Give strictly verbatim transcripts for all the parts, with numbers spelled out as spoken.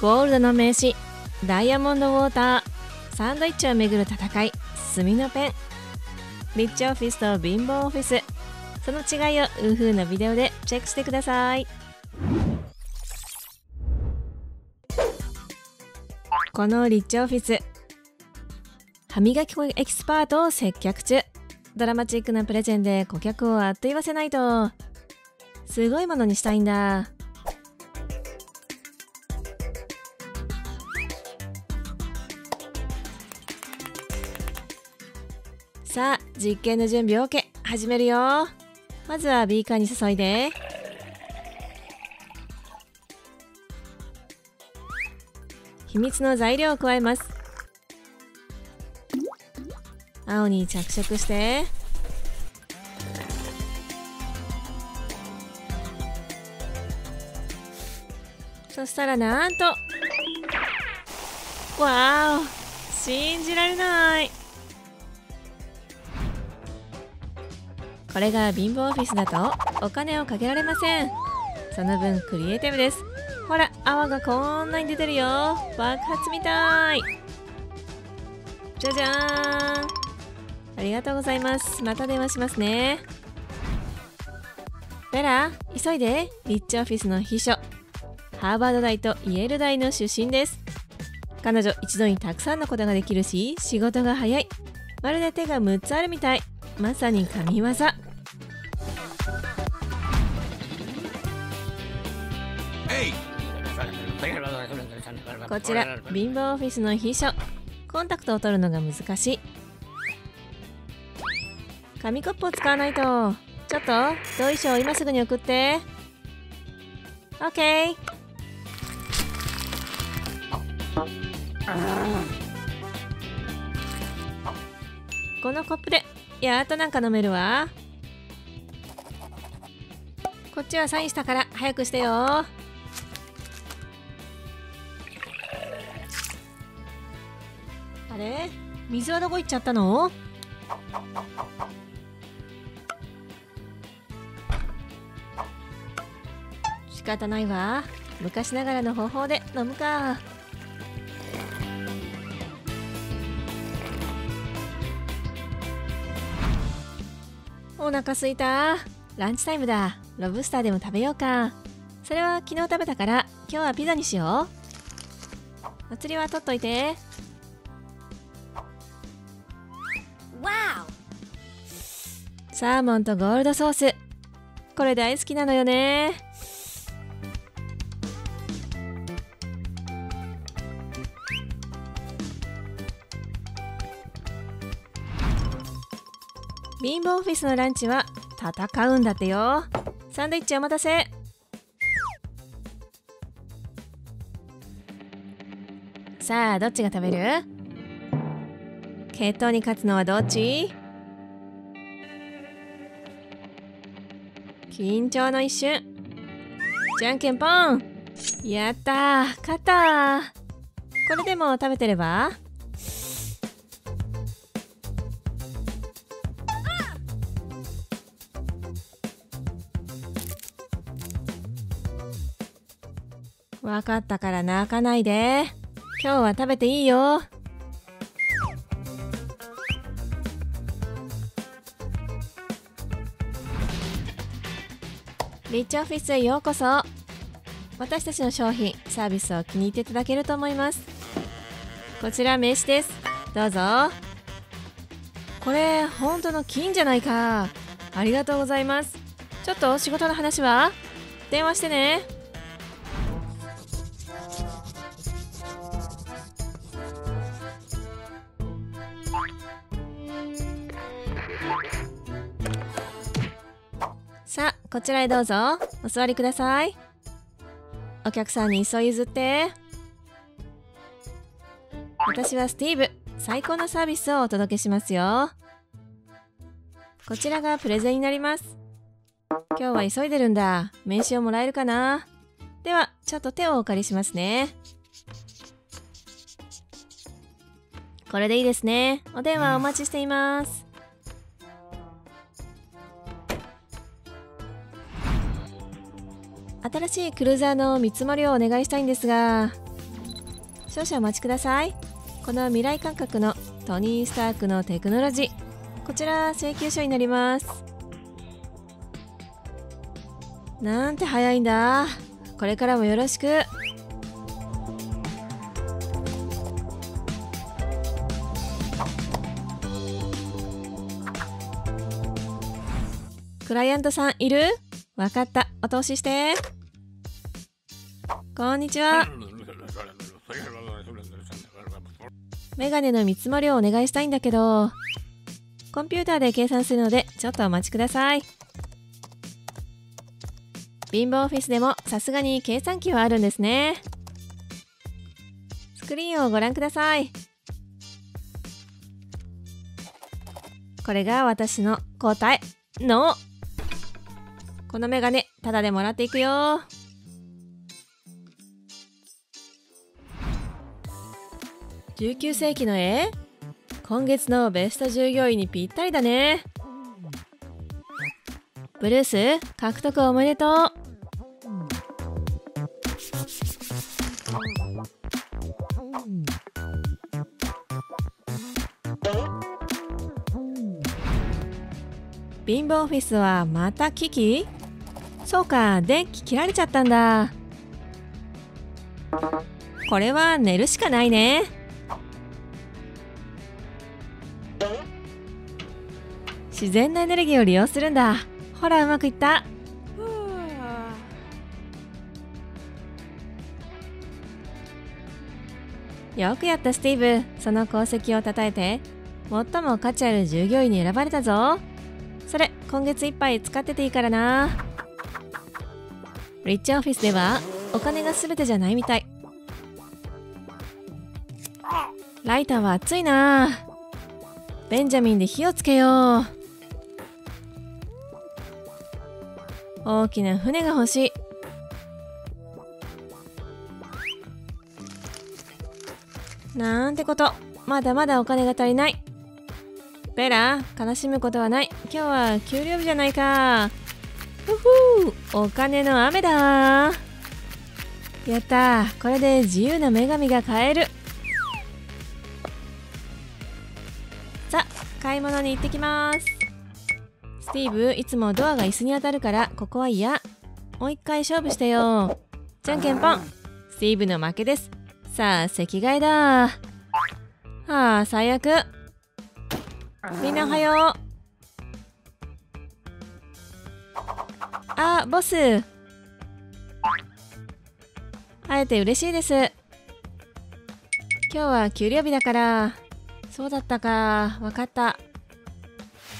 ゴールドの名刺、ダイヤモンドウォーター、サンドイッチをめぐる戦い、墨のペン、リッチオフィスと貧乏オフィス、その違いをウーフーのビデオでチェックしてください。このリッチオフィス、歯磨き粉エキスパートを接客中。ドラマチックなプレゼンで顧客をあっと言わせないと。すごいものにしたいんだ。さあ、実験の準備 OK。 始めるよ。まずはビーカーに注いで。秘密の材料を加えます。青に着色して、そしたらなんと、わお、信じられない。これが貧乏オフィスだとお金をかけられません。その分クリエイティブです。ほら、泡がこんなに出てるよ。爆発みたい。じゃじゃーん。ありがとうございます。また電話しますね。ベラ、急いで。リッチオフィスの秘書、ハーバード大とイェール大の出身です。彼女、一度にたくさんのことができるし、仕事が早い。まるで手がむっつあるみたい。まさに神業。こちら貧乏オフィスの秘書、コンタクトを取るのが難しい。紙コップを使わないと。ちょっと同意書を今すぐに送って。 OK。 このコップでやっとなんか飲めるわ。こっちはサインしたから早くしてよ。あれ、水はどこ行っちゃったの？仕方ないわ。昔ながらの方法で飲むか。お腹すいた。ランチタイムだ。ロブスターでも食べようか。それは昨日食べたから今日はピザにしよう。お釣りは取っといて。サーモンとゴールドソース、これ大好きなのよね。貧乏オフィスのランチは戦うんだってよ。サンドイッチお待たせ。さあ、どっちが食べる？決闘に勝つのはどっち？緊張の一瞬。じゃんけんぽん。やったー、勝った。これでも食べてれば。分かったから泣かないで。今日は食べていいよ。リッチオフィスへようこそ。私たちの商品、サービスを気に入っていただけると思います。こちら名刺です。どうぞ。これ、本当の金じゃないか。ありがとうございます。ちょっと仕事の話は？電話してね。さあ、こちらへどうぞ。お座りください。お客さんに急い譲って。私はスティーブ。最高のサービスをお届けしますよ。こちらがプレゼンになります。今日は急いでるんだ。名刺をもらえるかな。ではちょっと手をお借りしますね。これでいいですね。お電話お待ちしています。新しいクルーザーの見積もりをお願いしたいんですが、少々お待ちください。この未来感覚のトニー・スタークのテクノロジー、こちら請求書になります。なんて早いんだ。これからもよろしく。クライアントさんいる？わかった、お通しして。こんにちは。メガネの見積もりをお願いしたいんだけど、コンピューターで計算するのでちょっとお待ちください。貧乏オフィスでもさすがに計算機はあるんですね。スクリーンをご覧ください。これが私の答え。のこのメガネタダでもらっていくよ。じゅうきゅうせいきの絵、今月のベスト従業員にぴったりだね。ブルース、獲得おめでとう。貧乏オフィスはまた危機？そうか、電気切られちゃったんだ。これは寝るしかないね。自然なエネルギーを利用するんだ。ほら、うまくいった。よくやったスティーブ。その功績をたたえて、最も価値ある従業員に選ばれたぞ。それ、今月いっぱい使ってていいからな。リッチオフィスではお金が全てじゃないみたい。ライターは熱いな。ベンジャミンで火をつけよう。大きな船が欲しい。なんてこと、まだまだお金が足りない。ベラ、悲しむことはない。今日は給料日じゃないか。ふふー、お金の雨だ。やった、これで自由な女神が買える。さ、買い物に行ってきます。スティーブ、いつもドアが椅子に当たるからここは嫌。もう一回勝負してよ。じゃんけんぽん。スティーブの負けです。さあ、席替えだ。ああ、最悪。みんなおはよう。あ、ボス。会えて嬉しいです。今日は給料日だから。そうだったか。わかった。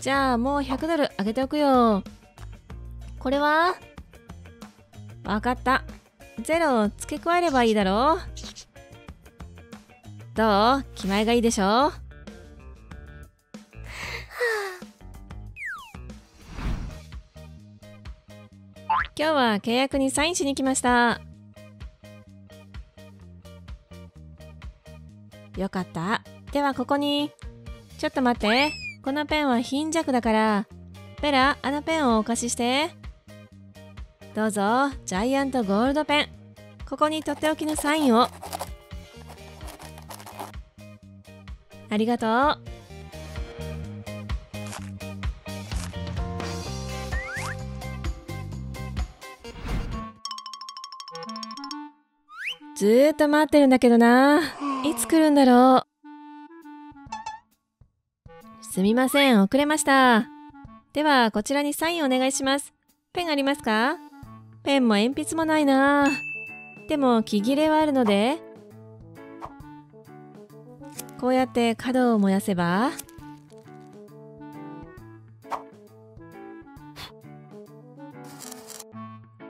じゃあもうひゃくドルあげておくよ。これは？わかった。ゼロを付け加えればいいだろう。どう？気前がいいでしょ？今日は契約にサインしに来ました。よかった。ではここに。ちょっと待って。このペンは貧弱だから。ベラ、あのペンをお貸しして。どうぞ、ジャイアントゴールドペン。ここにとっておきのサインを。ありがとう。ずーっと待ってるんだけどな。いつ来るんだろう。すみません、遅れました。ではこちらにサインお願いします。ペンありますか？ペンも鉛筆もないな。でも木切れはあるので、こうやって角を燃やせば、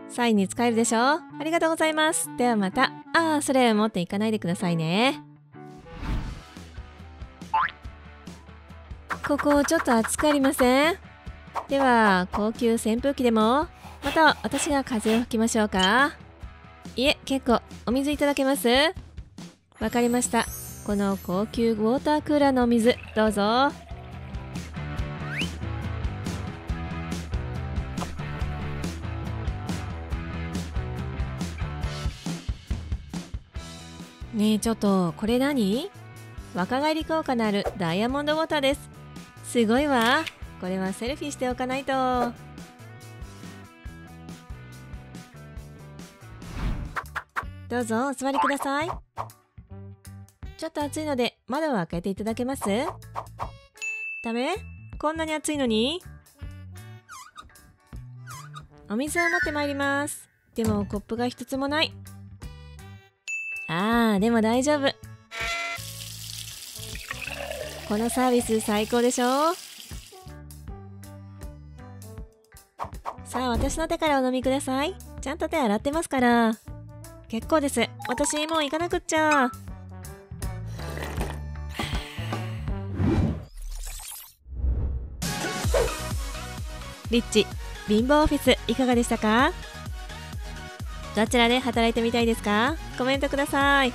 サインに使えるでしょう。ありがとうございます。ではまた。ああ、それ持っていかないでくださいね。ここちょっと暑くありません？では高級扇風機でも、また私が風を吹きましょうか。いえ、結構。お水いただけます？わかりました。この高級ウォータークーラーのお水どうぞ。ねえちょっとこれ何？若返り効果のあるダイヤモンドウォーターです。すごいわ。これはセルフィしておかないと。どうぞお座りください。ちょっと暑いので窓を開けていただけます？ダメ？こんなに暑いのに？お水を持ってまいります。でもコップが一つもない。あーでも大丈夫。このサービス最高でしょ。さあ私の手からお飲みください。ちゃんと手洗ってますから。結構です。私もう行かなくっちゃ。リッチ貧乏オフィスいかがでしたか？どちらで働いてみたいですか？コメントください。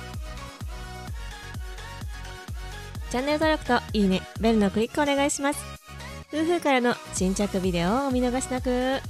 チャンネル登録といいね、ベルのクリックお願いします。夫婦からの新着ビデオをお見逃しなく。